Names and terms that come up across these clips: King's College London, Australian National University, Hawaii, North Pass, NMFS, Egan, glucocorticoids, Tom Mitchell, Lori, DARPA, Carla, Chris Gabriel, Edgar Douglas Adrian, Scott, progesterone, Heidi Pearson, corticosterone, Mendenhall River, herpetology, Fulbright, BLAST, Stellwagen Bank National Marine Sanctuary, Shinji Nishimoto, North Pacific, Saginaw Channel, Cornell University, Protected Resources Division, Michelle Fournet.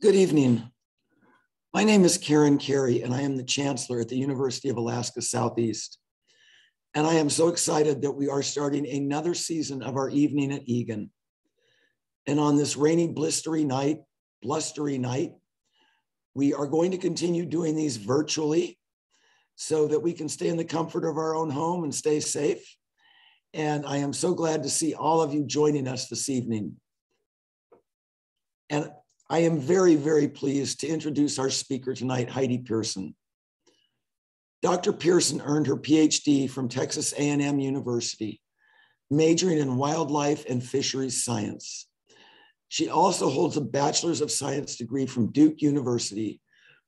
Good evening. My name is Karen Carey, and I am the chancellor at the University of Alaska Southeast. And I am so excited that we are starting another season of our evening at Egan. And on this rainy, blustery night, we are going to continue doing these virtually so that we can stay in the comfort of our own home and stay safe. And I am so glad to see all of you joining us this evening. And I am very, very pleased to introduce our speaker tonight, Heidi Pearson. Dr. Pearson earned her PhD from Texas A&M University, majoring in wildlife and fisheries science. She also holds a bachelor's of science degree from Duke University,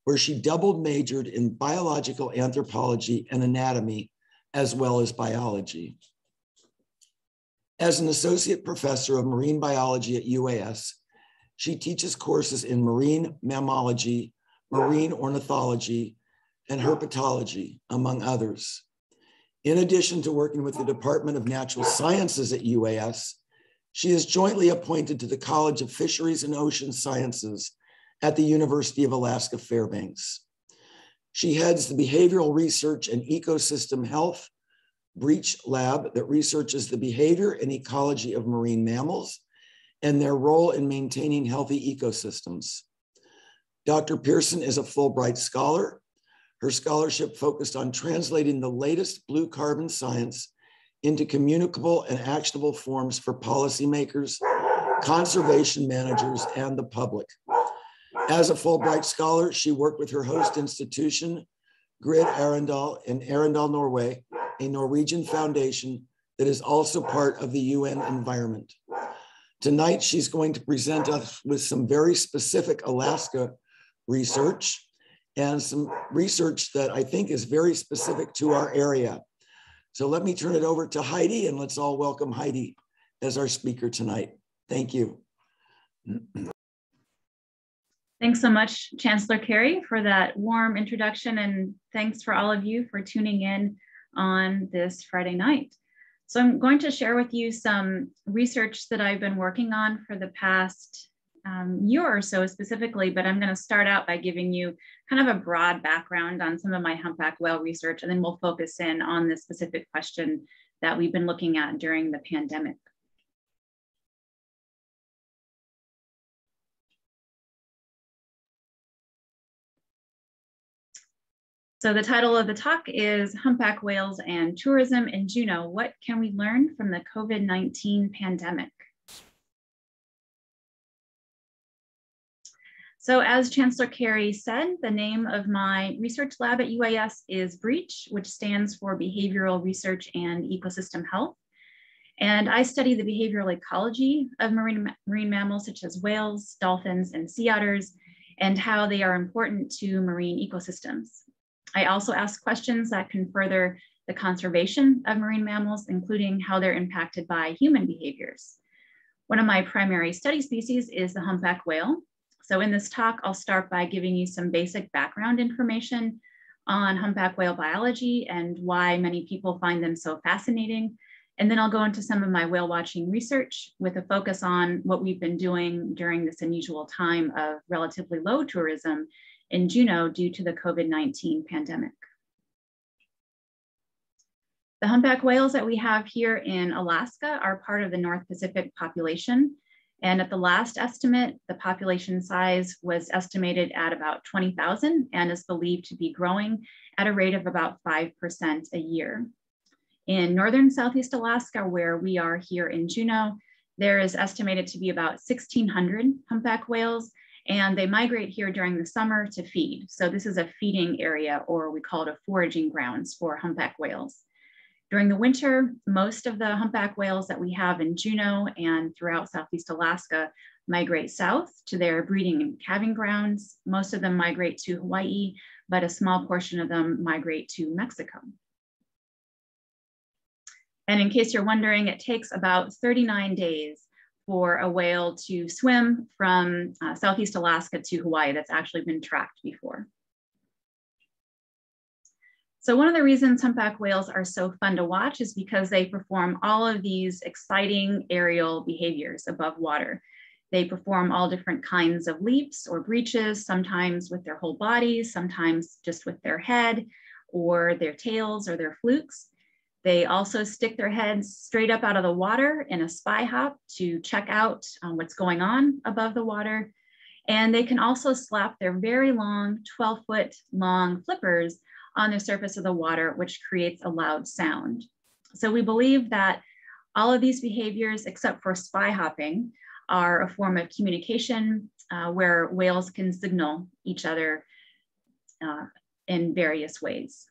where she double majored in biological anthropology and anatomy, as well as biology. As an associate professor of marine biology at UAS, she teaches courses in marine mammalogy, marine ornithology, and herpetology, among others. In addition to working with the Department of Natural Sciences at UAS, she is jointly appointed to the College of Fisheries and Ocean Sciences at the University of Alaska Fairbanks. She heads the Behavioral Research and Ecosystem Health BREACH lab that researches the behavior and ecology of marine mammals and their role in maintaining healthy ecosystems. Dr. Pearson is a Fulbright scholar. Her scholarship focused on translating the latest blue carbon science into communicable and actionable forms for policymakers, conservation managers, and the public. As a Fulbright scholar, she worked with her host institution, Grid Arendal in Arendal, Norway, a Norwegian foundation that is also part of the UN environment. Tonight, she's going to present us with some very specific Alaska research and some research that I think is very specific to our area. So let me turn it over to Heidi, and let's all welcome Heidi as our speaker tonight. Thank you. Thanks so much, Chancellor Carey, for that warm introduction, and thanks for all of you for tuning in on this Friday night. So I'm going to share with you some research that I've been working on for the past year or so specifically, but I'm going to start out by giving you kind of a broad background on some of my humpback whale research, and then we'll focus in on this specific question that we've been looking at during the pandemic. So the title of the talk is Humpback Whales and Tourism in Juneau, What Can We Learn from the COVID-19 Pandemic? So as Chancellor Carey said, the name of my research lab at UAS is BREACH, which stands for Behavioral Research and Ecosystem Health. And I study the behavioral ecology of marine mammals such as whales, dolphins, and sea otters, and how they are important to marine ecosystems. I also ask questions that can further the conservation of marine mammals, including how they're impacted by human behaviors. One of my primary study species is the humpback whale. So in this talk, I'll start by giving you some basic background information on humpback whale biology and why many people find them so fascinating. And then I'll go into some of my whale watching research with a focus on what we've been doing during this unusual time of relatively low tourism in Juneau due to the COVID-19 pandemic. The humpback whales that we have here in Alaska are part of the North Pacific population. And at the last estimate, the population size was estimated at about 20,000 and is believed to be growing at a rate of about 5% a year. In northern Southeast Alaska, where we are here in Juneau, there is estimated to be about 1,600 humpback whales, and they migrate here during the summer to feed. So this is a feeding area, or we call it a foraging grounds for humpback whales. During the winter, most of the humpback whales that we have in Juneau and throughout Southeast Alaska migrate south to their breeding and calving grounds. Most of them migrate to Hawaii, but a small portion of them migrate to Mexico. And in case you're wondering, it takes about 39 days for a whale to swim from Southeast Alaska to Hawaii. That's actually been tracked before. So one of the reasons humpback whales are so fun to watch is because they perform all of these exciting aerial behaviors above water. They perform all different kinds of leaps or breaches, sometimes with their whole bodies, sometimes just with their head or their tails or their flukes. They also stick their heads straight up out of the water in a spy hop to check out what's going on above the water. And they can also slap their very long 12-foot long flippers on the surface of the water, which creates a loud sound. So we believe that all of these behaviors, except for spy hopping, are a form of communication where whales can signal each other in various ways.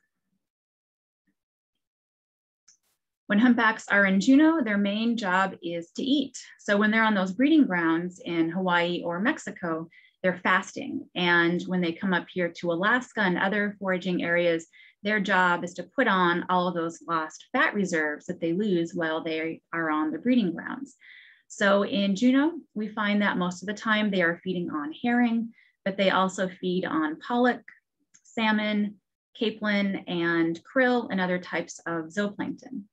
When humpbacks are in Juneau, their main job is to eat. So when they're on those breeding grounds in Hawaii or Mexico, they're fasting. And when they come up here to Alaska and other foraging areas, their job is to put on all of those lost fat reserves that they lose while they are on the breeding grounds. So in Juneau, we find that most of the time they are feeding on herring, but they also feed on pollock, salmon, capelin, and krill, and other types of zooplankton.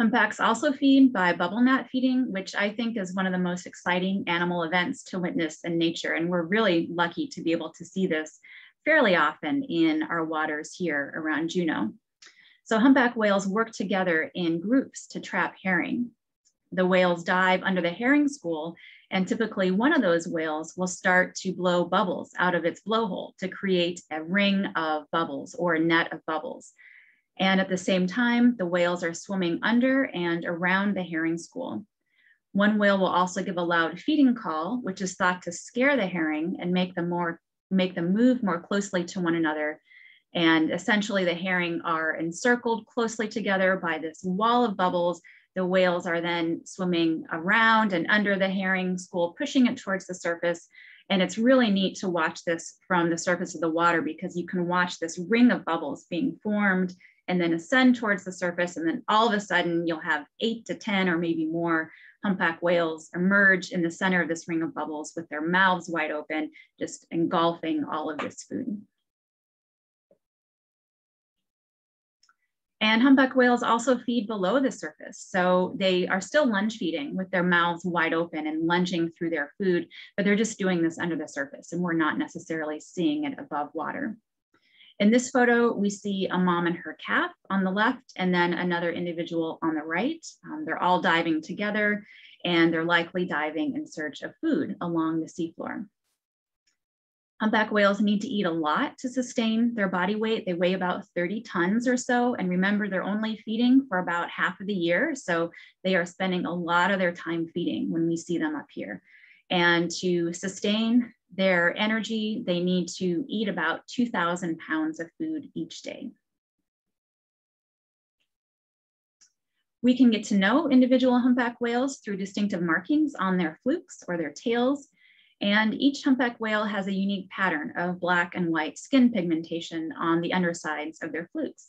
Humpbacks also feed by bubble gnat feeding, which I think is one of the most exciting animal events to witness in nature. And we're really lucky to be able to see this fairly often in our waters here around Juneau. So humpback whales work together in groups to trap herring. The whales dive under the herring school, and typically one of those whales will start to blow bubbles out of its blowhole to create a ring of bubbles or a net of bubbles. And at the same time, the whales are swimming under and around the herring school. One whale will also give a loud feeding call, which is thought to scare the herring and make them move more closely to one another. And essentially the herring are encircled closely together by this wall of bubbles. The whales are then swimming around and under the herring school, pushing it towards the surface. And it's really neat to watch this from the surface of the water, because you can watch this ring of bubbles being formed and then ascend towards the surface. And then all of a sudden you'll have 8 to 10 or maybe more humpback whales emerge in the center of this ring of bubbles with their mouths wide open, just engulfing all of this food. And humpback whales also feed below the surface. So they are still lunge feeding with their mouths wide open and lunging through their food, but they're just doing this under the surface and we're not necessarily seeing it above water. In this photo, we see a mom and her calf on the left and then another individual on the right. They're all diving together and they're likely diving in search of food along the seafloor. Humpback whales need to eat a lot to sustain their body weight. They weigh about 30 tons or so. And remember, they're only feeding for about half of the year. So they are spending a lot of their time feeding when we see them up here. And to sustain their energy, they need to eat about 2,000 pounds of food each day. We can get to know individual humpback whales through distinctive markings on their flukes or their tails. And each humpback whale has a unique pattern of black and white skin pigmentation on the undersides of their flukes.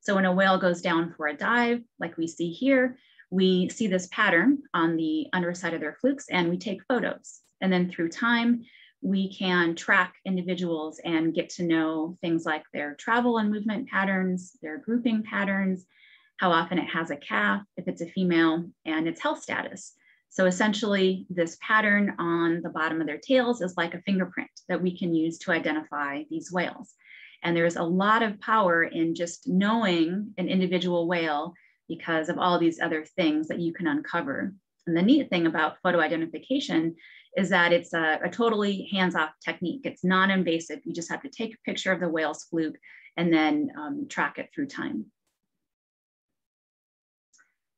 So when a whale goes down for a dive, like we see here, we see this pattern on the underside of their flukes and we take photos. And then through time, we can track individuals and get to know things like their travel and movement patterns, their grouping patterns, how often it has a calf, if it's a female, and its health status. So essentially this pattern on the bottom of their tails is like a fingerprint that we can use to identify these whales. And there's a lot of power in just knowing an individual whale because of all these other things that you can uncover. And the neat thing about photo identification is that it's a totally hands-off technique. It's non-invasive. You just have to take a picture of the whale's fluke and then track it through time.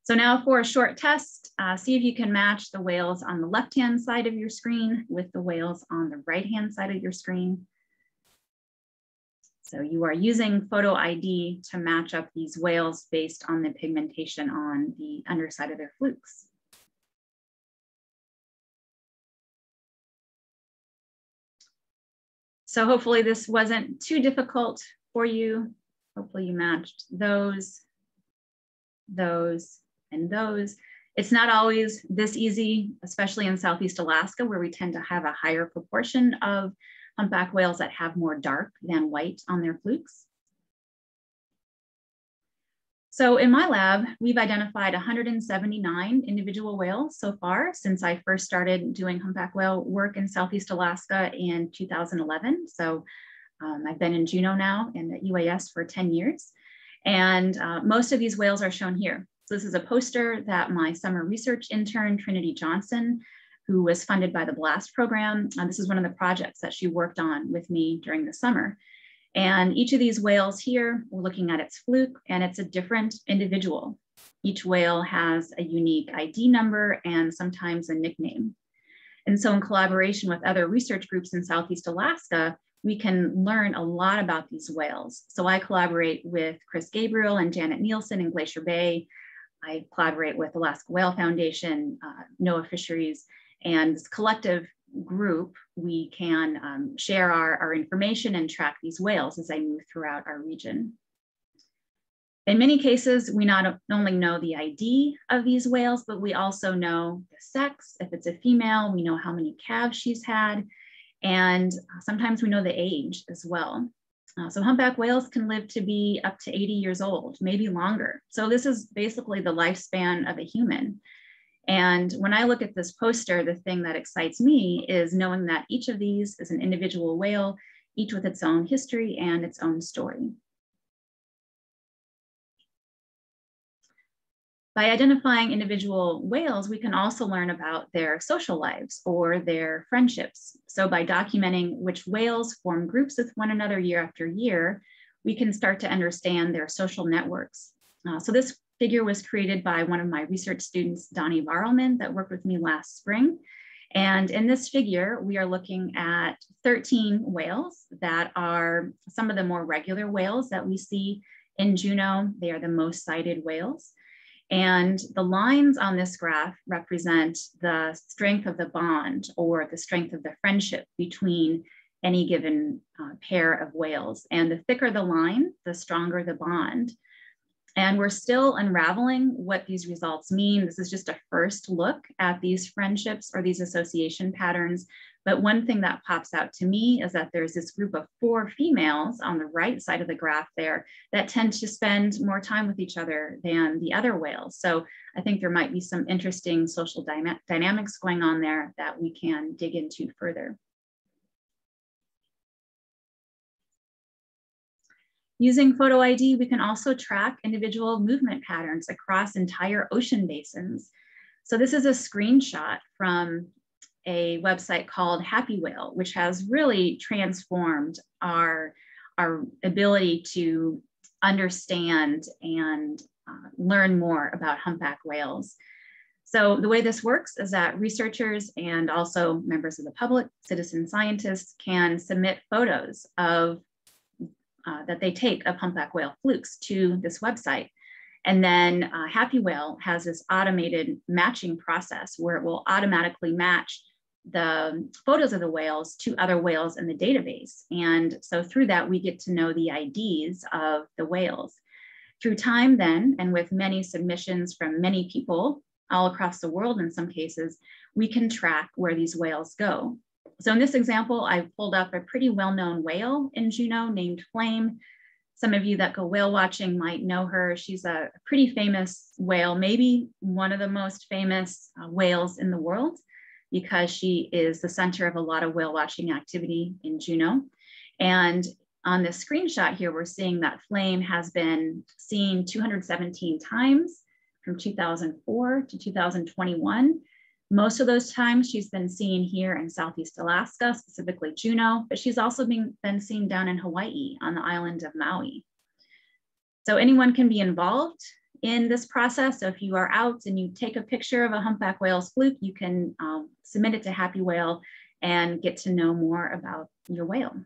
So now for a short test, see if you can match the whales on the left-hand side of your screen with the whales on the right-hand side of your screen. So you are using photo ID to match up these whales based on the pigmentation on the underside of their flukes. So hopefully this wasn't too difficult for you. Hopefully you matched those, and those. It's not always this easy, especially in Southeast Alaska, where we tend to have a higher proportion of humpback whales that have more dark than white on their flukes. So in my lab, we've identified 179 individual whales so far since I first started doing humpback whale work in Southeast Alaska in 2011. So I've been in Juneau now and at UAS for 10 years. And most of these whales are shown here. So this is a poster that my summer research intern, Trinity Johnson, who was funded by the BLAST program. This is one of the projects that she worked on with me during the summer. And each of these whales here, we're looking at its fluke, and it's a different individual. Each whale has a unique ID number and sometimes a nickname. And so in collaboration with other research groups in Southeast Alaska, we can learn a lot about these whales. So I collaborate with Chris Gabriel and Janet Nielsen in Glacier Bay. I collaborate with Alaska Whale Foundation, NOAA Fisheries, and this collective group, we can share our information and track these whales as they move throughout our region. In many cases, we not only know the ID of these whales, but we also know the sex. If it's a female, we know how many calves she's had, and sometimes we know the age as well. So humpback whales can live to be up to 80 years old, maybe longer. So this is basically the lifespan of a human. And when I look at this poster, the thing that excites me is knowing that each of these is an individual whale, each with its own history and its own story. By identifying individual whales, we can also learn about their social lives or their friendships. So by documenting which whales form groups with one another year after year, we can start to understand their social networks. So this figure was created by one of my research students, Donnie Varlman, that worked with me last spring. And in this figure, we are looking at 13 whales that are some of the more regular whales that we see in Juneau. They are the most cited whales. And the lines on this graph represent the strength of the bond or the strength of the friendship between any given pair of whales. And the thicker the line, the stronger the bond. And we're still unraveling what these results mean. This is just a first look at these friendships or these association patterns. But one thing that pops out to me is that there's this group of 4 females on the right side of the graph there that tend to spend more time with each other than the other whales. So I think there might be some interesting social dynamics going on there that we can dig into further. Using photo ID, we can also track individual movement patterns across entire ocean basins. So this is a screenshot from a website called Happy Whale, which has really transformed our ability to understand and learn more about humpback whales. So the way this works is that researchers and also members of the public, citizen scientists, can submit photos of that they take of humpback whale flukes to this website. And then Happy Whale has this automated matching process where it will automatically match the photos of the whales to other whales in the database. And so through that, we get to know the IDs of the whales. Through time then, and with many submissions from many people all across the world in some cases, we can track where these whales go. So in this example, I pulled up a pretty well-known whale in Juneau named Flame. Some of you that go whale watching might know her. She's a pretty famous whale, maybe one of the most famous whales in the world because she is the center of a lot of whale watching activity in Juneau. And on this screenshot here, we're seeing that Flame has been seen 217 times from 2004 to 2021. Most of those times she's been seen here in Southeast Alaska, specifically Juneau, but she's also been seen down in Hawaii on the island of Maui. So anyone can be involved in this process. So if you are out and you take a picture of a humpback whale's fluke, you can submit it to Happy Whale and get to know more about your whale.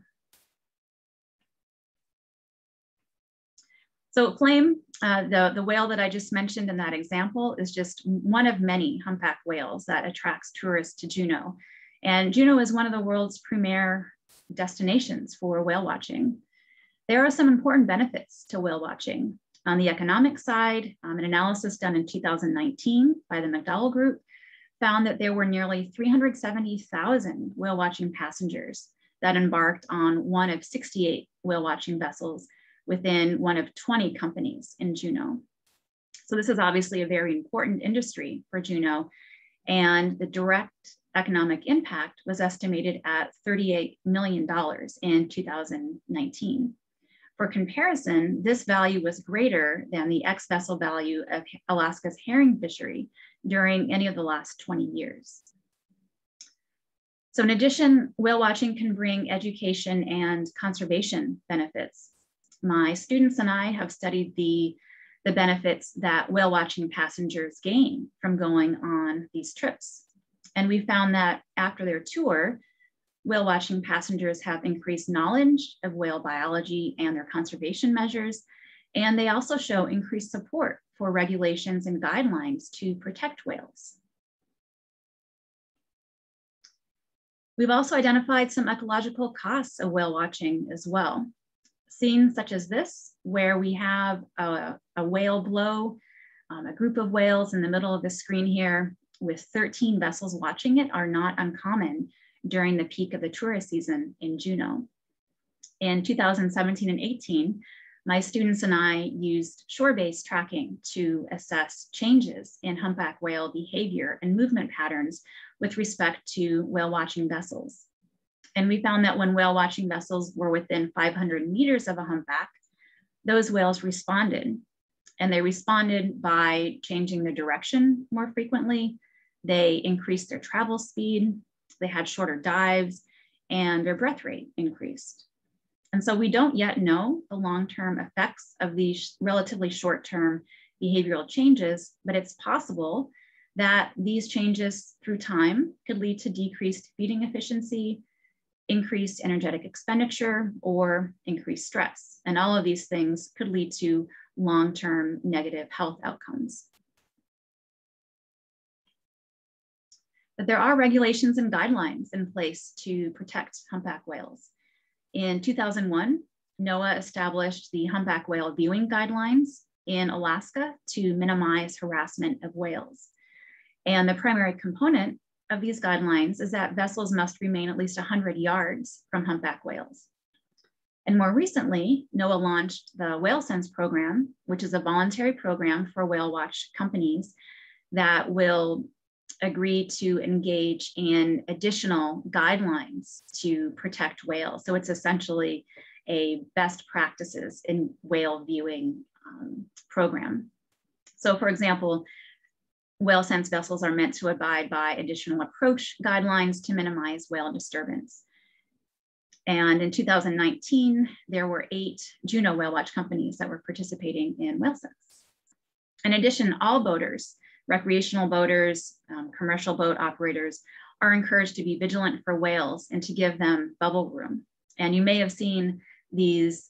So Flame, the whale that I just mentioned in that example, is just one of many humpback whales that attracts tourists to Juneau. And Juneau is one of the world's premier destinations for whale watching. There are some important benefits to whale watching. On the economic side, an analysis done in 2019 by the McDowell Group found that there were nearly 370,000 whale watching passengers that embarked on one of 68 whale watching vessels within one of 20 companies in Juneau. So this is obviously a very important industry for Juneau, and the direct economic impact was estimated at $38 million in 2019. For comparison, this value was greater than the ex-vessel value of Alaska's herring fishery during any of the last 20 years. So in addition, whale watching can bring education and conservation benefits. My students and I have studied the benefits that whale watching passengers gain from going on these trips. And we found that after their tour, whale watching passengers have increased knowledge of whale biology and their conservation measures. And they also show increased support for regulations and guidelines to protect whales. We've also identified some ecological costs of whale watching as well. Scenes such as this, where we have a whale blow, a group of whales in the middle of the screen here with 13 vessels watching it, are not uncommon during the peak of the tourist season in Juneau. In 2017 and 18, my students and I used shore-based tracking to assess changes in humpback whale behavior and movement patterns with respect to whale watching vessels. And we found that when whale watching vessels were within 500 meters of a humpback, those whales responded. And they responded by changing their direction more frequently. They increased their travel speed, they had shorter dives, and their breath rate increased. And so we don't yet know the long-term effects of these relatively short-term behavioral changes, but it's possible that these changes through time could lead to decreased feeding efficiency, increased energetic expenditure, or increased stress. And all of these things could lead to long-term negative health outcomes. But there are regulations and guidelines in place to protect humpback whales. In 2001, NOAA established the Humpback Whale Viewing Guidelines in Alaska to minimize harassment of whales. And the primary component of these guidelines is that vessels must remain at least 100 yards from humpback whales. And more recently, NOAA launched the Whale Sense program, which is a voluntary program for whale watch companies that will agree to engage in additional guidelines to protect whales. So it's essentially a best practices in whale viewing program. So for example, Whale Sense vessels are meant to abide by additional approach guidelines to minimize whale disturbance. And in 2019, there were 8 Juneau whale watch companies that were participating in Whale Sense. In addition, all boaters, recreational boaters, commercial boat operators, are encouraged to be vigilant for whales and to give them bubble room. And you may have seen these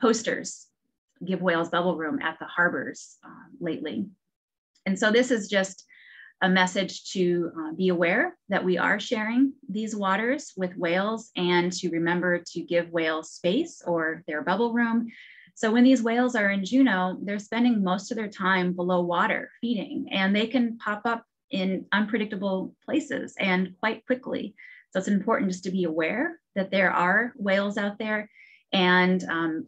posters, "Give whales bubble room," at the harbors lately. And so this is just a message to be aware that we are sharing these waters with whales, and to remember to give whales space or their bubble room. So when these whales are in Juneau, they're spending most of their time below water feeding, and they can pop up in unpredictable places and quite quickly. So it's important just to be aware that there are whales out there, and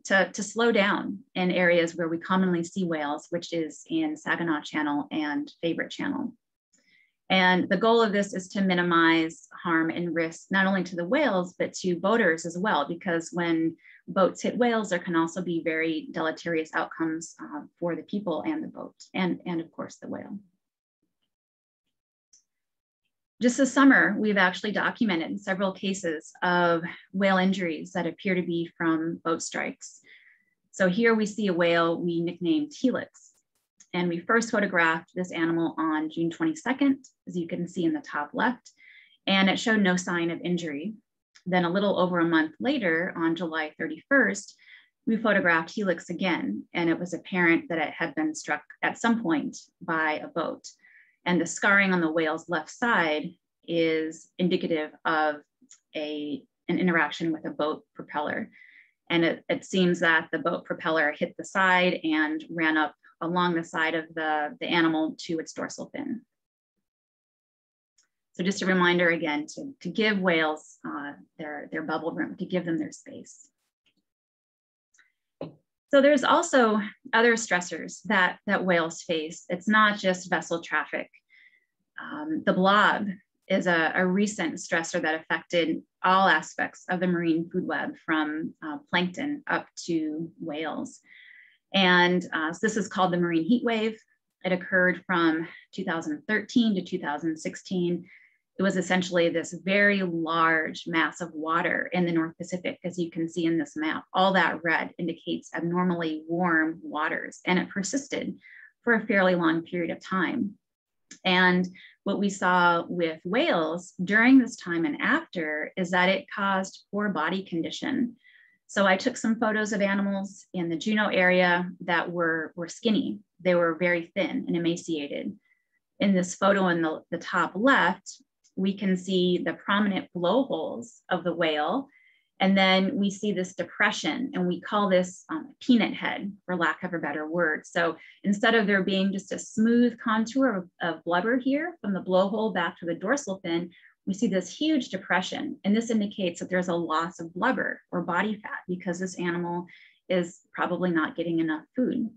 to slow down in areas where we commonly see whales, which is in Saginaw Channel and Favorite Channel. And the goal of this is to minimize harm and risk, not only to the whales, but to boaters as well, because when boats hit whales, there can also be very deleterious outcomes for the people and the boat, and of course the whale. Just this summer, we've actually documented several cases of whale injuries that appear to be from boat strikes. So here we see a whale we nicknamed Helix. And we first photographed this animal on June 22nd, as you can see in the top left, and it showed no sign of injury. Then a little over a month later, on July 31st, we photographed Helix again, and it was apparent that it had been struck at some point by a boat. And the scarring on the whale's left side is indicative of an interaction with a boat propeller. And it seems that the boat propeller hit the side and ran up along the side of the animal to its dorsal fin. So just a reminder again to give whales their bubble room, to give them their space. So there's also other stressors that, whales face. It's not just vessel traffic. The blob is a recent stressor that affected all aspects of the marine food web, from plankton up to whales. And so this is called the marine heat wave. It occurred from 2013 to 2016. It was essentially this very large mass of water in the North Pacific, as you can see in this map. All that red indicates abnormally warm waters, and it persisted for a fairly long period of time. And what we saw with whales during this time and after is that it caused poor body condition. So I took some photos of animals in the Juneau area that were skinny. They were very thin and emaciated. In this photo in the top left, we can see the prominent blowholes of the whale. And then we see this depression, and we call this peanut head, for lack of a better word. So instead of there being just a smooth contour of blubber here from the blowhole back to the dorsal fin, we see this huge depression. And this indicates that there's a loss of blubber or body fat, because this animal is probably not getting enough food.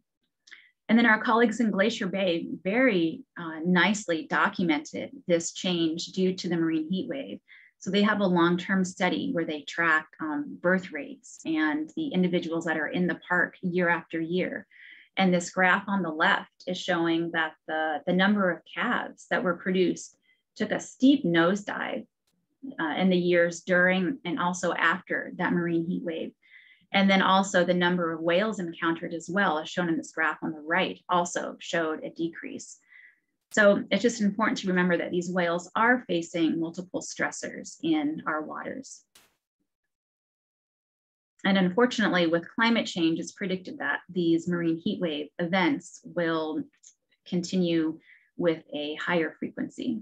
And then our colleagues in Glacier Bay very nicely documented this change due to the marine heat wave. So they have a long-term study where they track birth rates and the individuals that are in the park year after year. And this graph on the left is showing that the number of calves that were produced took a steep nosedive in the years during and also after that marine heat wave. And then also the number of whales encountered as well, as shown in this graph on the right, also showed a decrease. So it's just important to remember that these whales are facing multiple stressors in our waters. And unfortunately, with climate change, it's predicted that these marine heat wave events will continue with a higher frequency.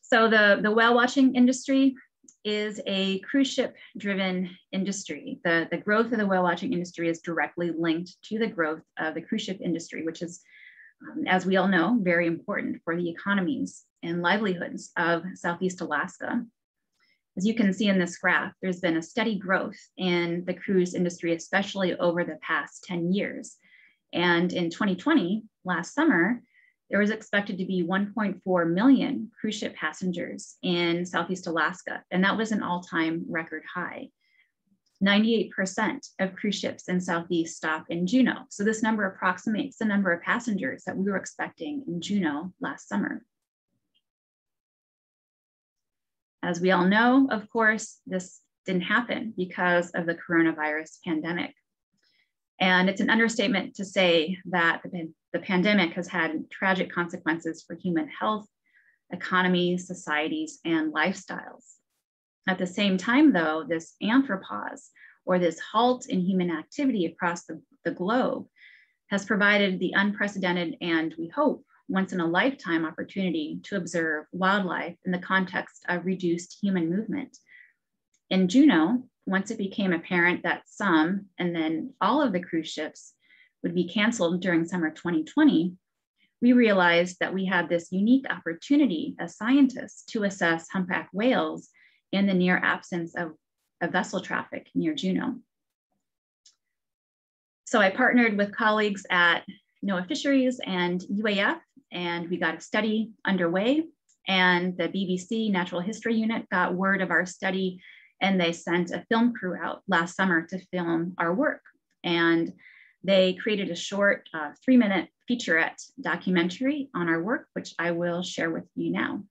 So the whale watching industry is a cruise ship-driven industry. The growth of the whale watching industry is directly linked to the growth of the cruise ship industry, which is, as we all know, very important for the economies and livelihoods of Southeast Alaska. As you can see in this graph, there's been a steady growth in the cruise industry, especially over the past 10 years. And in 2020, last summer, there was expected to be 1.4 million cruise ship passengers in Southeast Alaska, and that was an all-time record high. 98% of cruise ships in Southeast stop in Juneau. So this number approximates the number of passengers that we were expecting in Juneau last summer. As we all know, of course, this didn't happen because of the coronavirus pandemic. And it's an understatement to say that the pandemic has had tragic consequences for human health, economy, societies, and lifestyles. At the same time, though, this anthropause, or this halt in human activity across the globe, has provided the unprecedented and, we hope, once-in-a-lifetime opportunity to observe wildlife in the context of reduced human movement. In Juneau, once it became apparent that some, and then all of the cruise ships would be canceled during summer 2020, we realized that we had this unique opportunity as scientists to assess humpback whales in the near absence of vessel traffic near Juneau. So I partnered with colleagues at NOAA Fisheries and UAF, and we got a study underway, and the BBC Natural History Unit got word of our study, and they sent a film crew out last summer to film our work. And they created a short 3-minute featurette documentary on our work, which I will share with you now.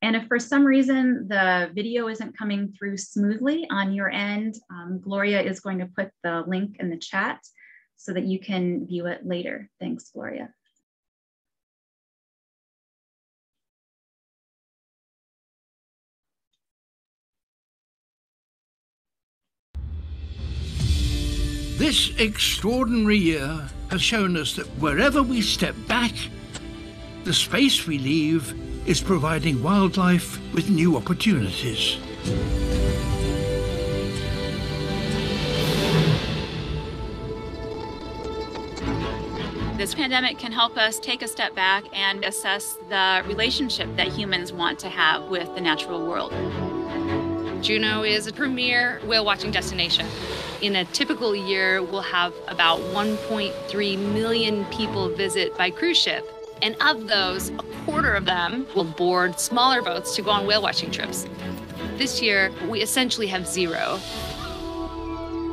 And if for some reason the video isn't coming through smoothly on your end, Gloria is going to put the link in the chat so that you can view it later. Thanks, Gloria. This extraordinary year has shown us that wherever we step back, the space we leave is providing wildlife with new opportunities. This pandemic can help us take a step back and assess the relationship that humans want to have with the natural world. Juneau is a premier whale watching destination. In a typical year, we'll have about 1.3 million people visit by cruise ship. And of those, a quarter of them will board smaller boats to go on whale watching trips. This year, we essentially have zero.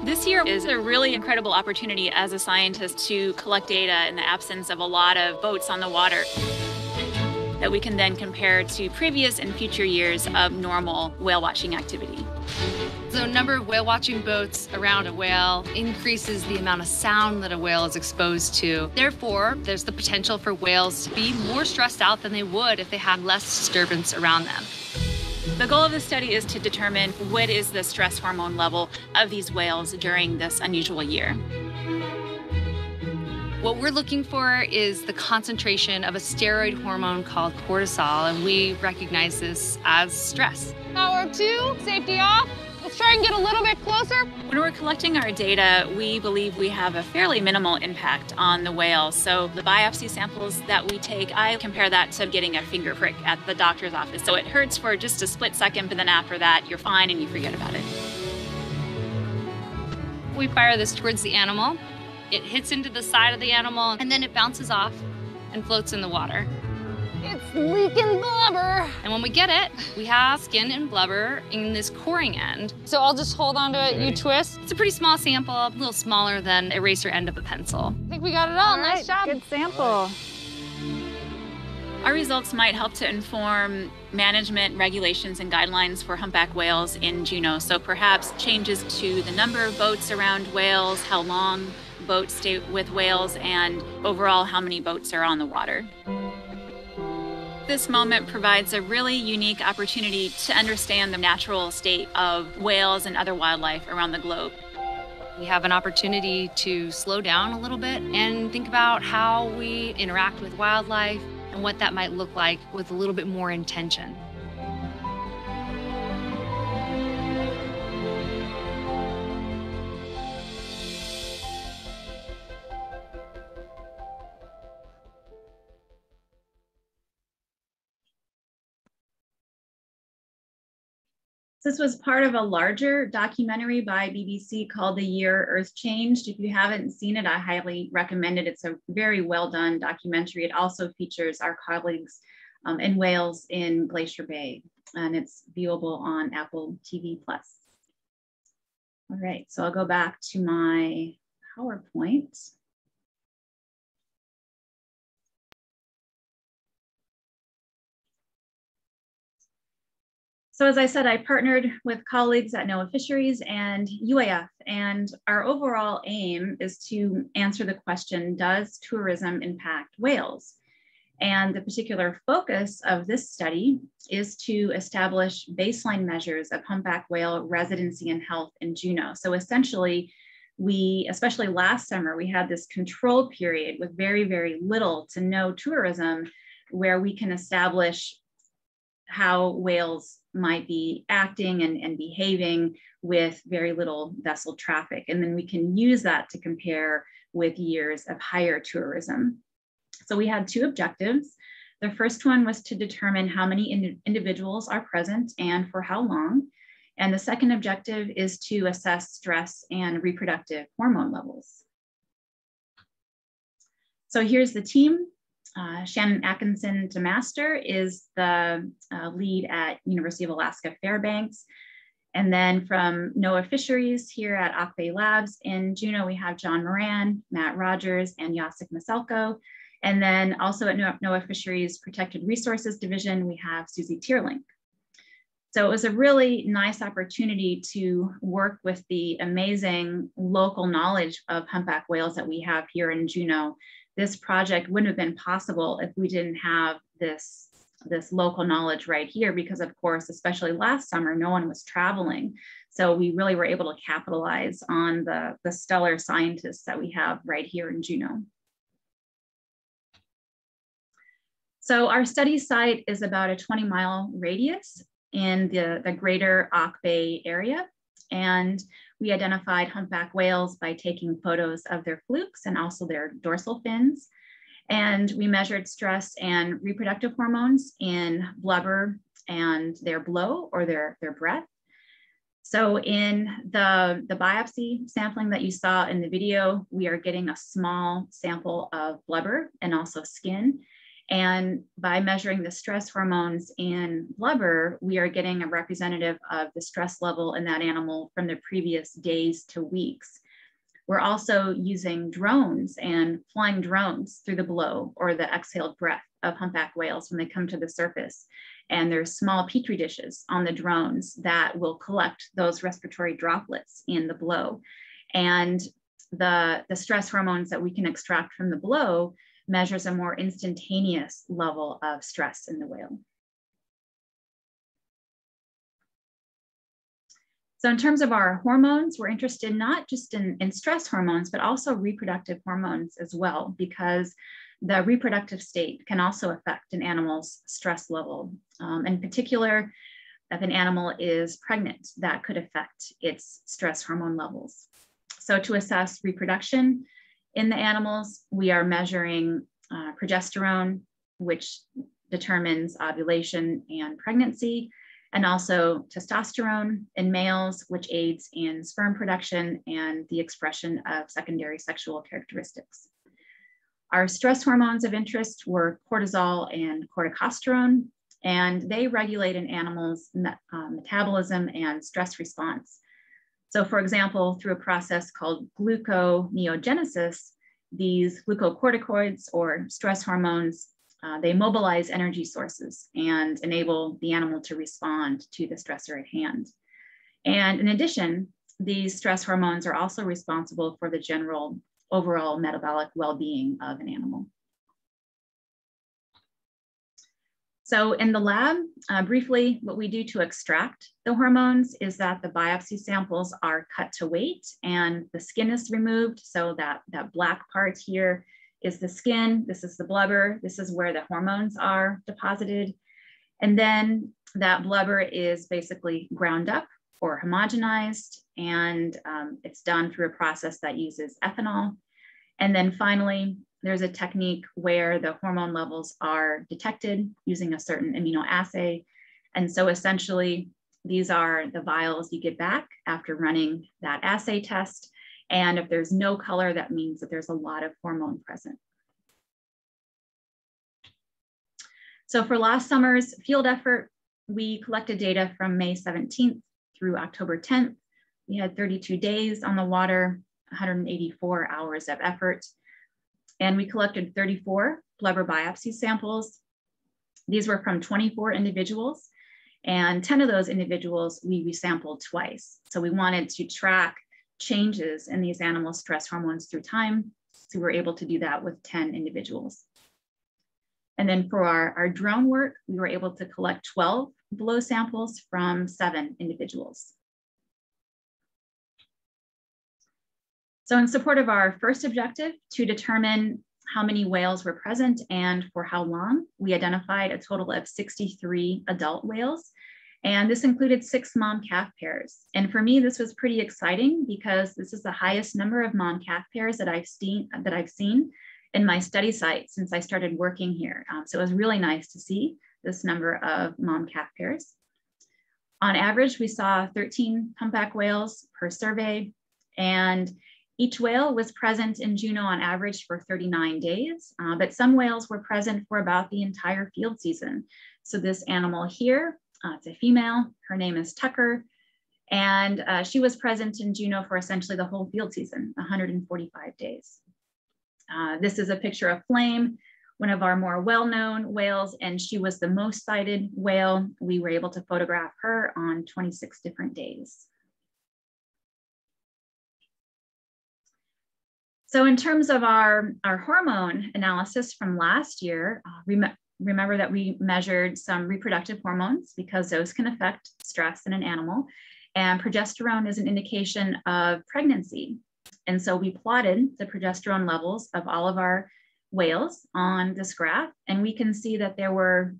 This year is a really incredible opportunity as a scientist to collect data in the absence of a lot of boats on the water that we can then compare to previous and future years of normal whale watching activity. The number of whale watching boats around a whale increases the amount of sound that a whale is exposed to. Therefore, there's the potential for whales to be more stressed out than they would if they had less disturbance around them. The goal of this study is to determine what is the stress hormone level of these whales during this unusual year. What we're looking for is the concentration of a steroid hormone called cortisol, and we recognize this as stress. Power two, safety off. Let's try and get a little bit closer. When we're collecting our data, we believe we have a fairly minimal impact on the whale. So the biopsy samples that we take, I compare that to getting a finger prick at the doctor's office. So it hurts for just a split second, but then after that, you're fine and you forget about it. We fire this towards the animal. It hits into the side of the animal, and then it bounces off and floats in the water. It's leaking blubber. And when we get it, we have skin and blubber in this coring end. So I'll just hold on to it, you twist. It's a pretty small sample, a little smaller than eraser end of a pencil. I think we got it all, nice job. Good sample. Our results might help to inform management regulations and guidelines for humpback whales in Juneau. So perhaps changes to the number of boats around whales, how long boats stay with whales, and overall how many boats are on the water. This moment provides a really unique opportunity to understand the natural state of whales and other wildlife around the globe. We have an opportunity to slow down a little bit and think about how we interact with wildlife and what that might look like with a little bit more intention. This was part of a larger documentary by BBC called The Year Earth Changed. If you haven't seen it, I highly recommend it. It's a very well done documentary. It also features our colleagues in Wales in Glacier Bay, and it's viewable on Apple TV+. All right, so I'll go back to my PowerPoint. So as I said, I partnered with colleagues at NOAA Fisheries and UAF, and our overall aim is to answer the question, does tourism impact whales? And the particular focus of this study is to establish baseline measures of humpback whale residency and health in Juneau. So essentially, especially last summer, we had this control period with very, very little to no tourism where we can establish how whales might be acting and behaving with very little vessel traffic. And then we can use that to compare with years of higher tourism. So we had two objectives. The first one was to determine how many individuals are present and for how long. And the second objective is to assess stress and reproductive hormone levels. So here's the team. Shannon Atkinson DeMaster is the lead at University of Alaska Fairbanks. And then from NOAA Fisheries here at Akbe Labs in Juneau, we have John Moran, Matt Rogers, and Jacek Maselko. And then also at NOAA Fisheries Protected Resources Division, we have Susie Tierlink. So it was a really nice opportunity to work with the amazing local knowledge of humpback whales that we have here in Juneau. This project wouldn't have been possible if we didn't have this local knowledge right here, because of course, especially last summer, no one was traveling. So we really were able to capitalize on the stellar scientists that we have right here in Juneau. So our study site is about a 20-mile radius in the greater Akbe area. And we identified humpback whales by taking photos of their flukes and also their dorsal fins. And we measured stress and reproductive hormones in blubber and their blow or their breath. So in the biopsy sampling that you saw in the video, we are getting a small sample of blubber and also skin. And by measuring the stress hormones in blubber, we are getting a representative of the stress level in that animal from the previous days to weeks. We're also using drones and flying drones through the blow or the exhaled breath of humpback whales when they come to the surface. And there's small petri dishes on the drones that will collect those respiratory droplets in the blow. And the stress hormones that we can extract from the blow measures a more instantaneous level of stress in the whale. So in terms of our hormones, we're interested not just in stress hormones, but also reproductive hormones as well, because the reproductive state can also affect an animal's stress level. In particular, if an animal is pregnant, that could affect its stress hormone levels. So to assess reproduction in the animals, we are measuring progesterone, which determines ovulation and pregnancy, and also testosterone in males, which aids in sperm production and the expression of secondary sexual characteristics. Our stress hormones of interest were cortisol and corticosterone, and they regulate an animal's metabolism and stress response. So for example, through a process called gluconeogenesis, these glucocorticoids or stress hormones, they mobilize energy sources and enable the animal to respond to the stressor at hand. And in addition, these stress hormones are also responsible for the general overall metabolic well-being of an animal. So in the lab, briefly, what we do to extract the hormones is that the biopsy samples are cut to weight and the skin is removed. So that black part here is the skin, this is the blubber, this is where the hormones are deposited. And then that blubber is basically ground up or homogenized, and it's done through a process that uses ethanol. And then finally, there's a technique where the hormone levels are detected using a certain immunoassay. And so essentially, these are the vials you get back after running that assay test. And if there's no color, that means that there's a lot of hormone present. So for last summer's field effort, we collected data from May 17th through October 10th. We had 32 days on the water, 184 hours of effort. And we collected 34 blubber biopsy samples. These were from 24 individuals, and 10 of those individuals we resampled twice. So we wanted to track changes in these animal stress hormones through time. So we were able to do that with 10 individuals. And then for our drone work, we were able to collect 12 blow samples from 7 individuals. So in support of our first objective to determine how many whales were present and for how long, we identified a total of 63 adult whales. And this included 6 mom-calf pairs. And for me, this was pretty exciting because this is the highest number of mom-calf pairs that I've seen in my study site since I started working here. So it was really nice to see this number of mom-calf pairs. On average, we saw 13 humpback whales per survey, and each whale was present in Juneau on average for 39 days, but some whales were present for about the entire field season. So this animal here, it's a female, her name is Tucker, and she was present in Juneau for essentially the whole field season, 145 days. This is a picture of Flame, one of our more well-known whales, and she was the most sighted whale. We were able to photograph her on 26 different days. So in terms of our hormone analysis from last year, remember that we measured some reproductive hormones because those can affect stress in an animal. And progesterone is an indication of pregnancy. And so we plotted the progesterone levels of all of our whales on this graph. And we can see that there were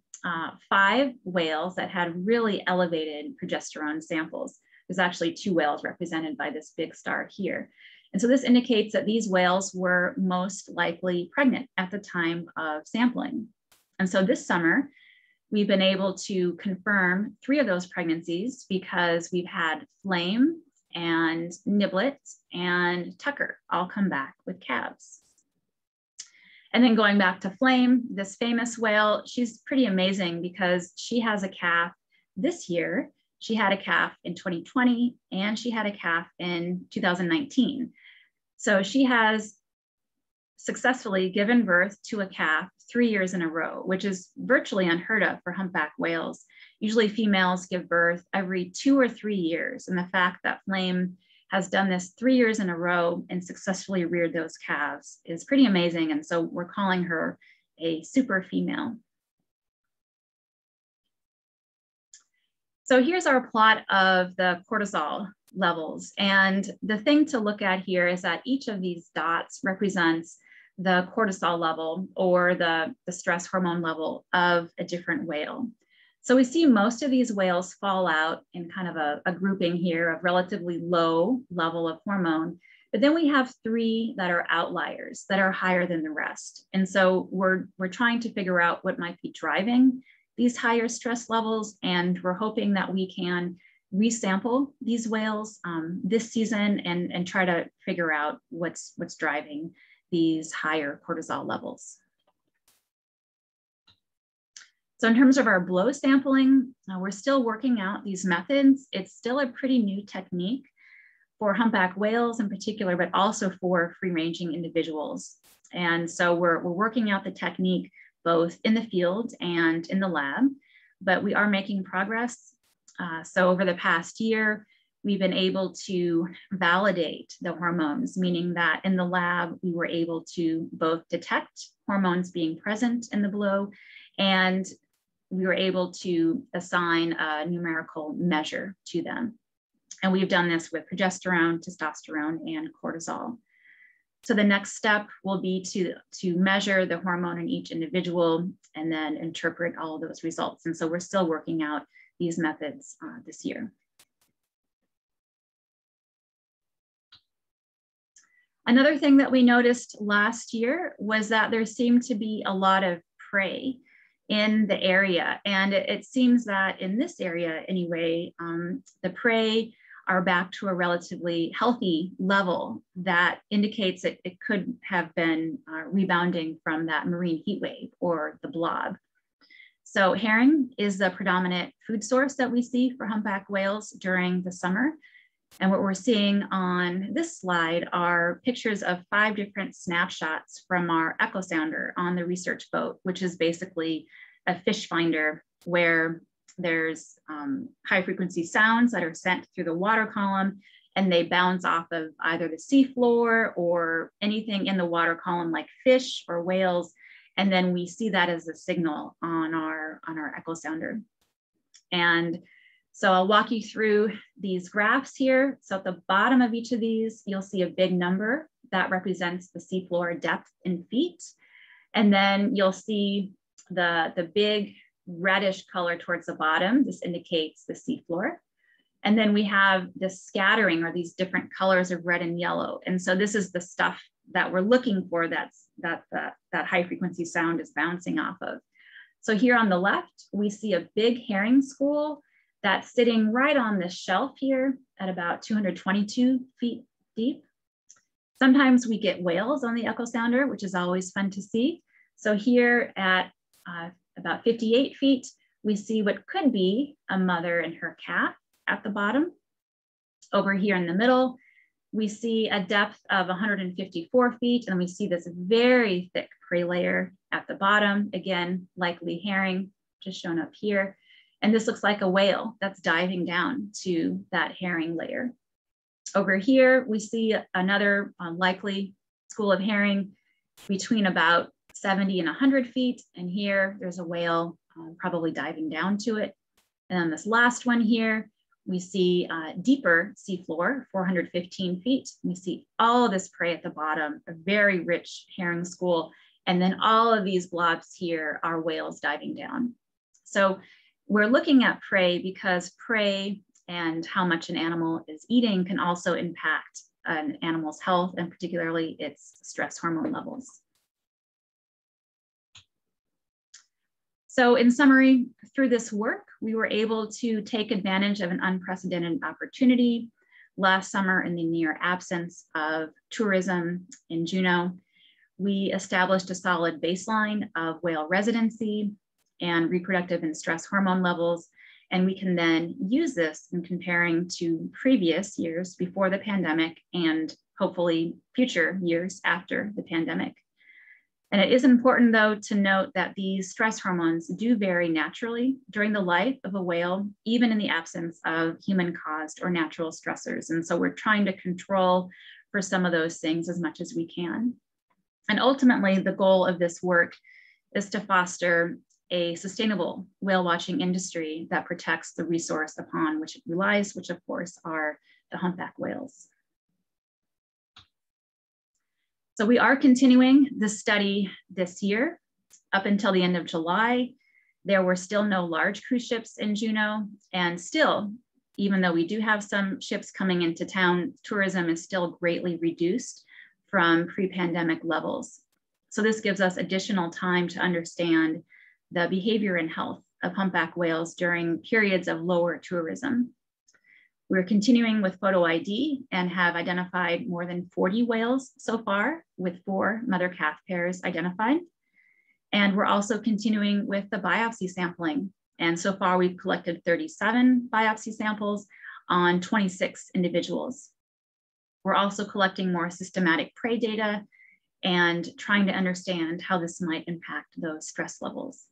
5 whales that had really elevated progesterone samples. There's actually 2 whales represented by this big star here. And so this indicates that these whales were most likely pregnant at the time of sampling. And so this summer, we've been able to confirm 3 of those pregnancies because we've had Flame and Niblet and Tucker all come back with calves. And then going back to Flame, this famous whale, she's pretty amazing because she has a calf this year. She had a calf in 2020 and she had a calf in 2019. So she has successfully given birth to a calf 3 years in a row, which is virtually unheard of for humpback whales. Usually females give birth every 2 or 3 years. And the fact that Flame has done this 3 years in a row and successfully reared those calves is pretty amazing. And so we're calling her a super female. So here's our plot of the cortisol levels. And the thing to look at here is that each of these dots represents the cortisol level or the stress hormone level of a different whale. So we see most of these whales fall out in kind of a grouping here of relatively low level of hormone, but then we have 3 that are outliers that are higher than the rest. And so we're trying to figure out what might be driving these higher stress levels. And we're hoping that we can resample these whales this season and try to figure out what's driving these higher cortisol levels. So in terms of our blow sampling, we're still working out these methods. It's still a pretty new technique for humpback whales in particular, but also for free-ranging individuals. And so we're working out the technique both in the field and in the lab, but we are making progress. So over the past year, we've been able to validate the hormones, meaning that in the lab, we were able to both detect hormones being present in the blow, and we were able to assign a numerical measure to them. And we've done this with progesterone, testosterone, and cortisol. So the next step will be to measure the hormone in each individual and then interpret all of those results. And so we're still working out these methods this year. Another thing that we noticed last year was that there seemed to be a lot of prey in the area. And it seems that in this area anyway, the prey are back to a relatively healthy level that indicates that it could have been rebounding from that marine heat wave or the blob. So herring is the predominant food source that we see for humpback whales during the summer. And what we're seeing on this slide are pictures of 5 different snapshots from our echo sounder on the research boat, which is basically a fish finder where there's high frequency sounds that are sent through the water column, and they bounce off of either the seafloor or anything in the water column like fish or whales. And then we see that as a signal on our echo sounder. And so I'll walk you through these graphs here. So at the bottom of each of these, you'll see a big number that represents the seafloor depth in feet. And then you'll see the big reddish color towards the bottom. This indicates the seafloor. And then we have this scattering or these different colors of red and yellow. And so this is the stuff that we're looking for that high frequency sound is bouncing off of. So here on the left, we see a big herring school that's sitting right on this shelf here at about 222 feet deep. Sometimes we get whales on the echo sounder, which is always fun to see. So here at about 58 feet, we see what could be a mother and her calf at the bottom. Over here in the middle, we see a depth of 154 feet, and we see this very thick prey layer at the bottom. Again, likely herring, just shown up here. And this looks like a whale that's diving down to that herring layer. Over here, we see another likely school of herring between about 70 and 100 feet. And here, there's a whale probably diving down to it. And then this last one here, we see deeper seafloor, 415 feet. We see all this prey at the bottom, a very rich herring school. And then all of these blobs here are whales diving down. So we're looking at prey because prey and how much an animal is eating can also impact an animal's health and particularly its stress hormone levels. So in summary, through this work, we were able to take advantage of an unprecedented opportunity last summer in the near absence of tourism in Juneau. We established a solid baseline of whale residency and reproductive and stress hormone levels. And we can then use this in comparing to previous years before the pandemic and hopefully future years after the pandemic. And it is important though to note that these stress hormones do vary naturally during the life of a whale, even in the absence of human-caused or natural stressors. And so we're trying to control for some of those things as much as we can. And ultimately the goal of this work is to foster a sustainable whale watching industry that protects the resource upon which it relies, which of course are the humpback whales. So we are continuing this study this year. Up until the end of July, there were still no large cruise ships in Juneau, and still, even though we do have some ships coming into town, tourism is still greatly reduced from pre-pandemic levels. So this gives us additional time to understand the behavior and health of humpback whales during periods of lower tourism. We're continuing with photo ID and have identified more than 40 whales so far, with 4 mother-calf pairs identified. And we're also continuing with the biopsy sampling. And so far we've collected 37 biopsy samples on 26 individuals. We're also collecting more systematic prey data and trying to understand how this might impact those stress levels.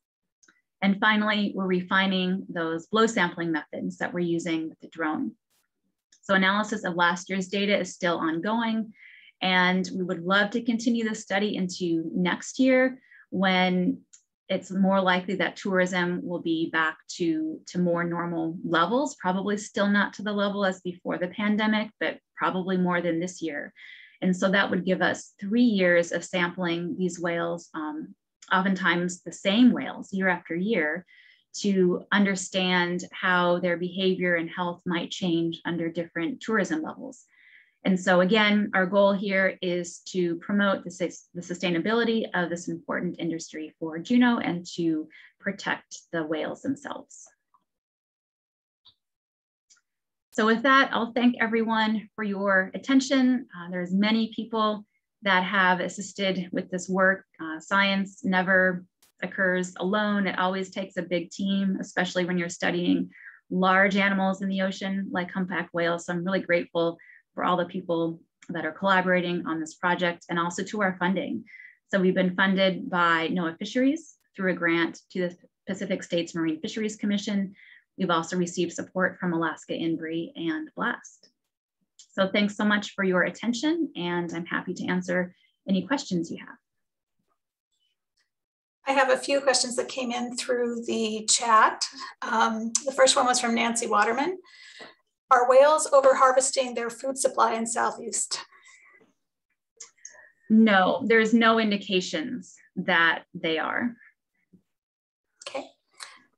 And finally, we're refining those blow sampling methods that we're using with the drone. So analysis of last year's data is still ongoing, and we would love to continue this study into next year when it's more likely that tourism will be back to more normal levels, probably still not to the level as before the pandemic, but probably more than this year. And so that would give us 3 years of sampling these whales, oftentimes the same whales year after year, to understand how their behavior and health might change under different tourism levels. And so again, our goal here is to promote the sustainability of this important industry for Juneau and to protect the whales themselves. So with that, I'll thank everyone for your attention. There's many people that have assisted with this work. Science never occurs alone. It always takes a big team, especially when you're studying large animals in the ocean like humpback whales. So I'm really grateful for all the people that are collaborating on this project and also to our funding. So we've been funded by NOAA Fisheries through a grant to the Pacific States Marine Fisheries Commission. We've also received support from Alaska INBRI and BLAST. So thanks so much for your attention, and I'm happy to answer any questions you have. I have a few questions that came in through the chat. The first one was from Nancy Waterman. Are whales over-harvesting their food supply in Southeast? No, there's no indications that they are. Okay.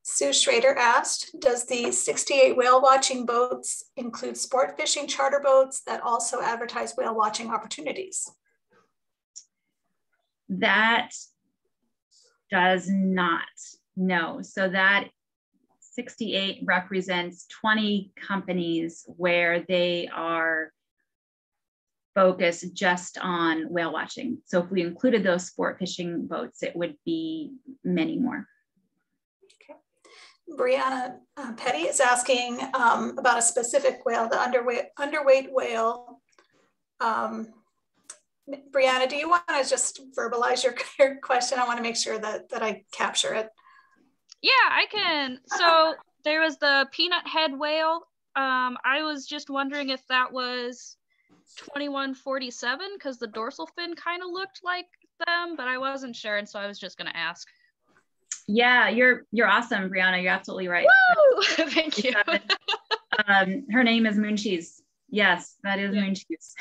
Sue Schrader asked, does the 68 whale watching boats include sport fishing charter boats that also advertise whale watching opportunities? That does not, no. So that 68 represents 20 companies where they are focused just on whale watching. So if we included those sport fishing boats, it would be many more. Okay. Brianna Petty is asking about a specific whale, the underweight whale. Brianna, do you want to just verbalize your question? I want to make sure that I capture it. Yeah, I can. So there was the peanut head whale. I was just wondering if that was 2147 because the dorsal fin kind of looked like them, but I wasn't sure, and so I was just going to ask. Yeah, you're awesome, Brianna. You're absolutely right. Woo! Thank you. Her name is Mooncheese. Yes, that is Mooncheese.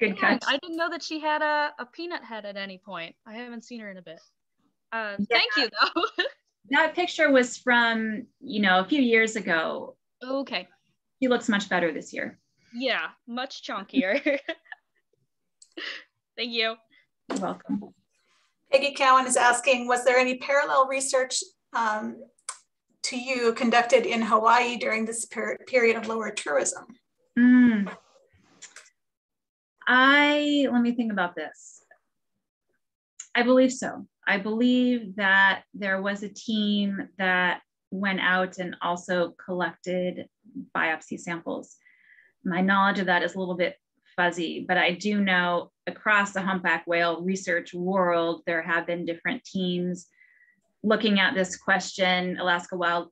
Good catch. I didn't know that she had a peanut head at any point. I haven't seen her in a bit. Yeah. Thank you, though. That picture was from, you know, a few years ago. Okay. He looks much better this year. Yeah, much chunkier. Thank you. You're welcome. Peggy Cowan is asking, was there any parallel research to you conducted in Hawaii during this period of lower tourism? Mm. Let me think about this. I believe so. I believe that there was a team that went out and also collected biopsy samples. My knowledge of that is a little bit fuzzy, but I do know across the humpback whale research world, there have been different teams looking at this question. Alaska Whale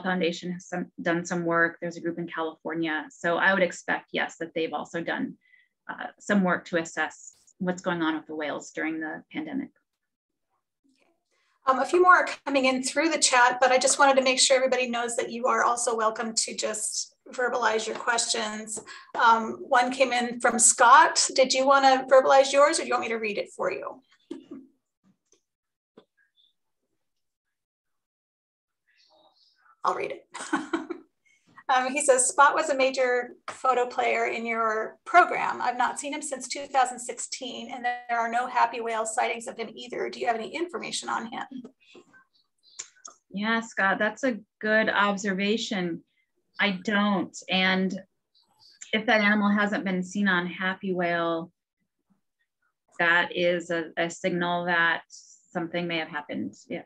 Foundation has done some work. There's a group in California. So I would expect, yes, that they've also done some work to assess what's going on with the whales during the pandemic. A few more are coming in through the chat, but I just wanted to make sure everybody knows that you are also welcome to just verbalize your questions. One came in from Scott. Did you want to verbalize yours, or do you want me to read it for you? I'll read it. He says, Spot was a major photo player in your program. I've not seen him since 2016, and there are no happy whale sightings of him either. Do you have any information on him? Yeah, Scott, that's a good observation. I don't. And if that animal hasn't been seen on happy whale, that is a signal that something may have happened. Yeah.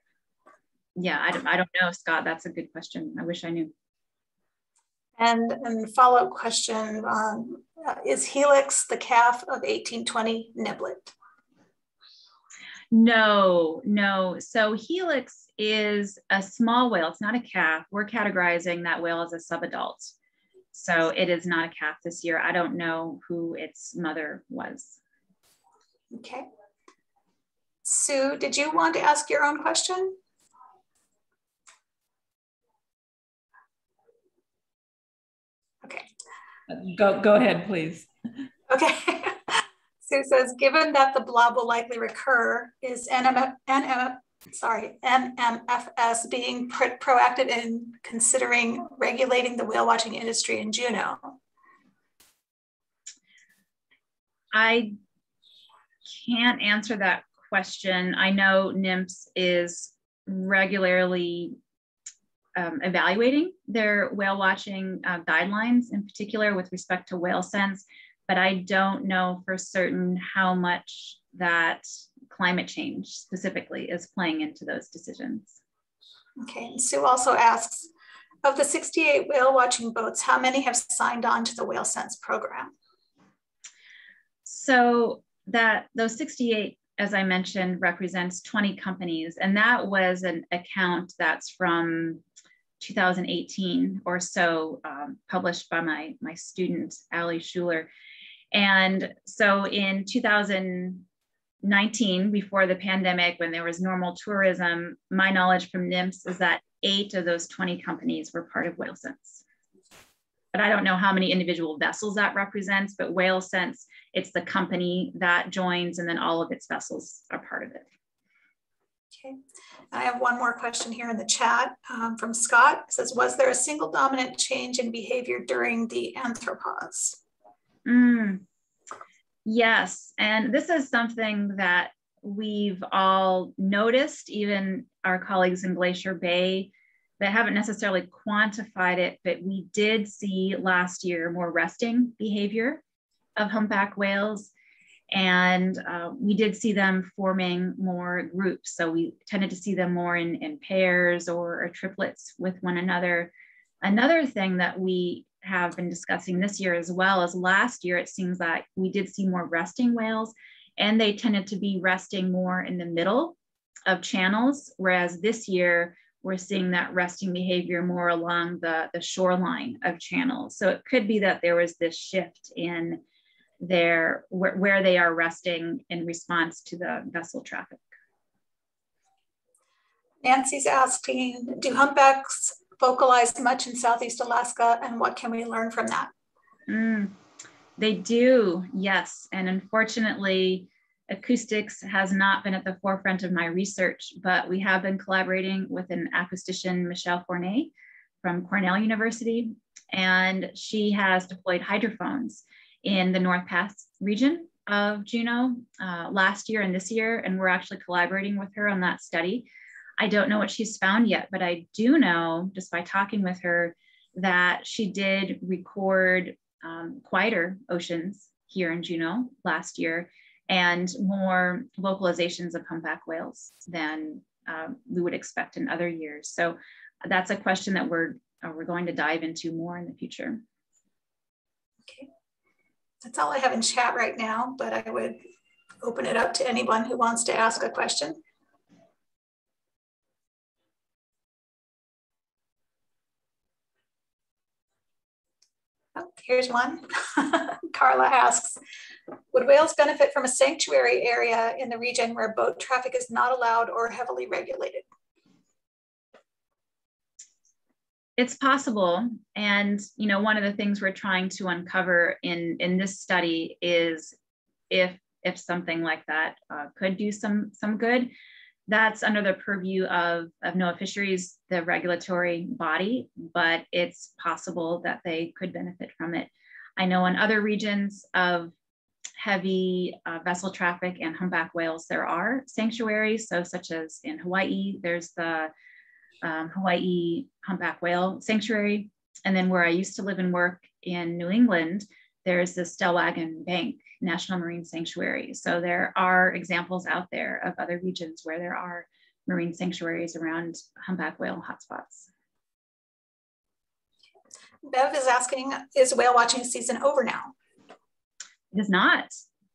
Yeah, I don't know, Scott. That's a good question. I wish I knew. And follow-up question, is Helix the calf of 1820 Niblet? No. So Helix is a small whale. It's not a calf. We're categorizing that whale as a subadult. So it is not a calf this year. I don't know who its mother was. Okay. Sue, did you want to ask your own question? Okay. Go ahead, please. Okay. Sue says, given that the blob will likely recur, is NMFS being proactive in considering regulating the whale watching industry in Juneau? I can't answer that question. I know NIMS is regularly evaluating their whale watching guidelines, in particular with respect to Whale Sense, but I don't know for certain how much that climate change specifically is playing into those decisions. Okay, Sue also asks, of the 68 whale watching boats, how many have signed on to the Whale Sense program? So that those 68, as I mentioned, represents 20 companies, and that was an account that's from 2018 or so, published by my student, Allie Schuler. And so in 2019, before the pandemic, when there was normal tourism, my knowledge from NIMS is that 8 of those 20 companies were part of Whale Sense. But I don't know how many individual vessels that represents, but Whale Sense, it's the company that joins, and then all of its vessels are part of it. Okay, I have one more question here in the chat from Scott. It says, was there a single dominant change in behavior during the Anthropause? Yes, and this is something that we've all noticed, even our colleagues in Glacier Bay, that haven't necessarily quantified it, but we did see last year more resting behavior of humpback whales. And we did see them forming more groups. So we tended to see them more in pairs or triplets with one another. Another thing that we have been discussing this year as well as last year, it seems like we did see more resting whales, and they tended to be resting more in the middle of channels. Whereas this year, we're seeing that resting behavior more along the shoreline of channels. So it could be that there was this shift in their, where they are resting in response to the vessel traffic. Nancy's asking, do humpbacks vocalize much in Southeast Alaska, and what can we learn from that? They do, yes. And unfortunately, acoustics has not been at the forefront of my research, but we have been collaborating with an acoustician, Michelle Fournet, from Cornell University, and she has deployed hydrophones in the North Pass region of Juneau last year and this year, and we're actually collaborating with her on that study. I don't know what she's found yet, but I do know, just by talking with her, that she did record quieter oceans here in Juneau last year and more localizations of humpback whales than we would expect in other years. So that's a question that we're going to dive into more in the future. Okay, that's all I have in chat right now, but I would open it up to anyone who wants to ask a question. Oh, here's one. Carla asks, would whales benefit from a sanctuary area in the region where boat traffic is not allowed or heavily regulated? It's possible. And, you know, one of the things we're trying to uncover in this study is if something like that could do some good. That's under the purview of NOAA Fisheries, the regulatory body, but it's possible that they could benefit from it. I know in other regions of heavy vessel traffic and humpback whales, there are sanctuaries. So such as in Hawaii, there's the Hawaii Humpback Whale Sanctuary. And then where I used to live and work in New England, there's the Stellwagen Bank National Marine Sanctuary. So there are examples out there of other regions where there are marine sanctuaries around humpback whale hotspots. Bev is asking, is whale watching season over now? It is not.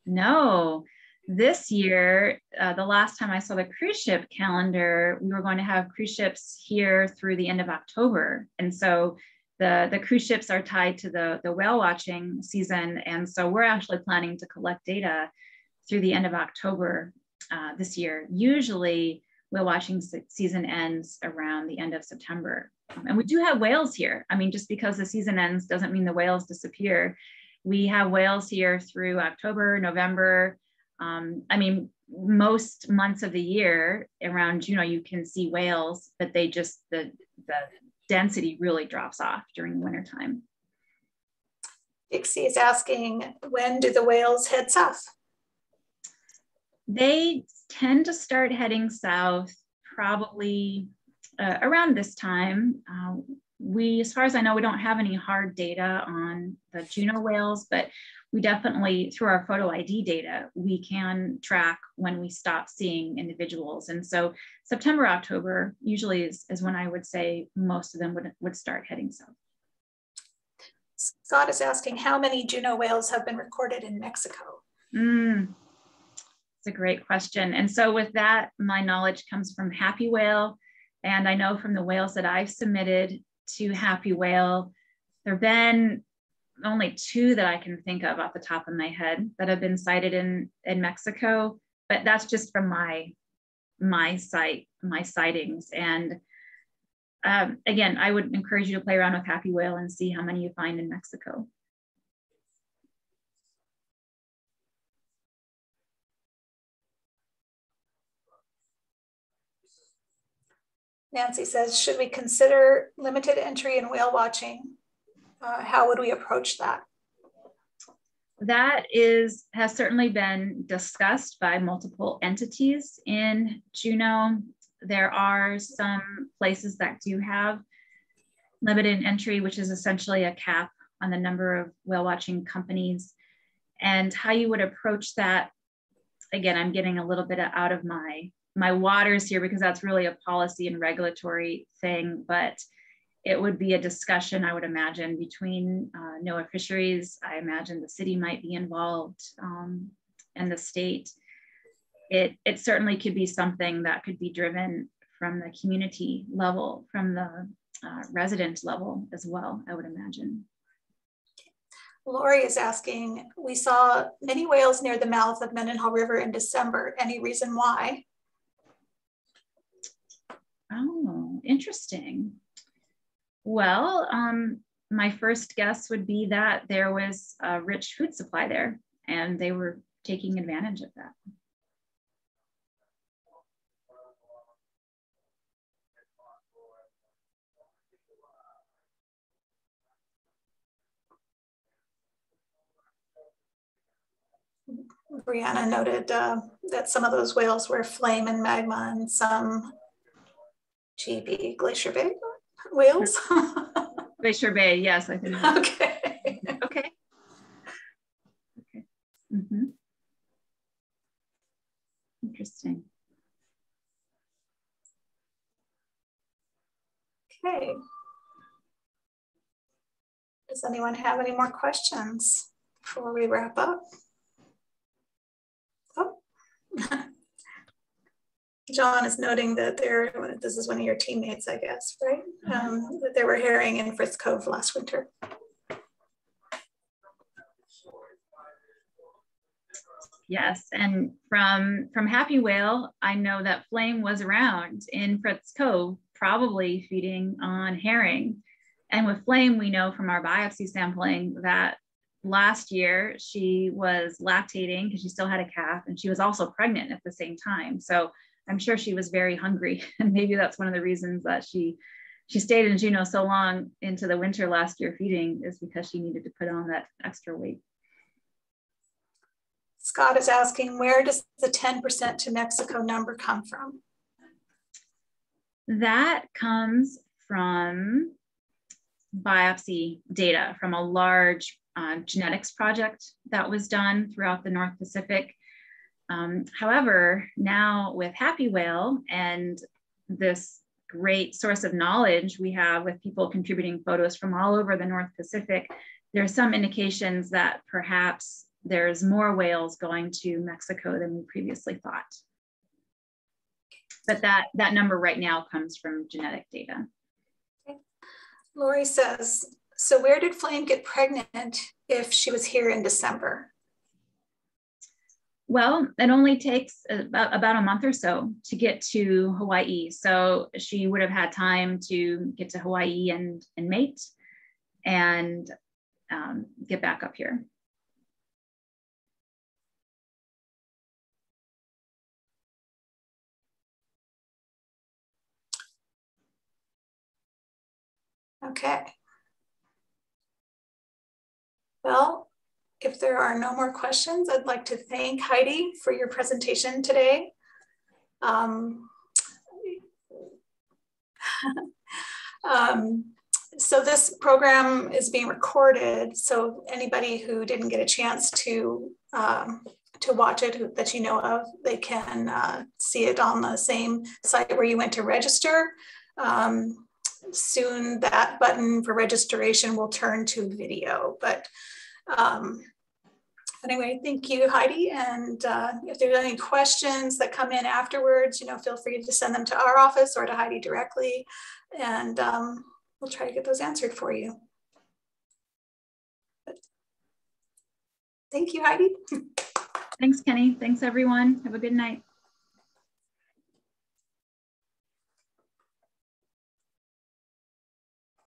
No. This year, the last time I saw the cruise ship calendar, we were going to have cruise ships here through the end of October. And so the cruise ships are tied to the whale watching season. And so we're actually planning to collect data through the end of October this year. Usually whale watching season ends around the end of September. And we do have whales here. I mean, just because the season ends doesn't mean the whales disappear. We have whales here through October, November. I mean, most months of the year around Juneau, you can see whales, but they just, the density really drops off during the wintertime. Dixie is asking, when do the whales head south? They tend to start heading south probably around this time. We, as far as I know, we don't have any hard data on the Juneau whales, but we definitely, through our photo ID data, we can track when we stop seeing individuals. And so September, October usually is when I would say most of them would start heading south. Scott is asking, how many Juneau whales have been recorded in Mexico? That's a great question. And so with that, my knowledge comes from Happy Whale. And I know from the whales that I've submitted to Happy Whale, there have been only two that I can think of off the top of my head that have been cited in Mexico, but that's just from my sightings. And again, I would encourage you to play around with Happy Whale and see how many you find in Mexico. Nancy says, should we consider limited entry in whale watching? How would we approach that? That has certainly been discussed by multiple entities in Juneau. There are some places that do have limited entry, which is essentially a cap on the number of whale watching companies. And how you would approach that, again, I'm getting a little bit out of my waters here because that's really a policy and regulatory thing, but it would be a discussion, I would imagine, between NOAA Fisheries. I imagine the city might be involved and the state. It certainly could be something that could be driven from the community level, from the resident level as well, I would imagine. Lori is asking, we saw many whales near the mouth of Mendenhall River in December. Any reason why? Oh, interesting. Well, my first guess would be that there was a rich food supply there and they were taking advantage of that. Brianna noted that some of those whales were Flame and Magma and some GB, Glacier Bay whales? Glacier Bay, yes, I think. Okay. Okay. Okay. Mm-hmm. Interesting. Okay. Does anyone have any more questions before we wrap up? Oh, John is noting that there, this is one of your teammates, I guess, right? That there were herring in Fritz Cove last winter. Yes, and from Happy Whale, I know that Flame was around in Fritz Cove, probably feeding on herring. And with Flame, we know from our biopsy sampling that last year she was lactating because she still had a calf, and she was also pregnant at the same time. So I'm sure she was very hungry, and maybe that's one of the reasons that she stayed in Juneau so long into the winter last year feeding, is because she needed to put on that extra weight. Scott is asking, where does the 10% to Mexico number come from? That comes from biopsy data from a large genetics project that was done throughout the North Pacific. However, now with Happy Whale and this great source of knowledge we have with people contributing photos from all over the North Pacific, there are some indications that perhaps there's more whales going to Mexico than we previously thought. But that number right now comes from genetic data. Okay. Lori says, so where did Flame get pregnant if she was here in December? Well, it only takes about a month or so to get to Hawaii. So she would have had time to get to Hawaii and mate and get back up here. Okay. Well, if there are no more questions, I'd like to thank Heidi for your presentation today. So this program is being recorded. So anybody who didn't get a chance to watch it that you know of, they can see it on the same site where you went to register. Soon that button for registration will turn to video, but anyway, thank you, Heidi. And if there's any questions that come in afterwards, feel free to send them to our office or to Heidi directly, and we'll try to get those answered for you. But thank you, Heidi. Thanks, Kenny. Thanks, everyone. Have a good night.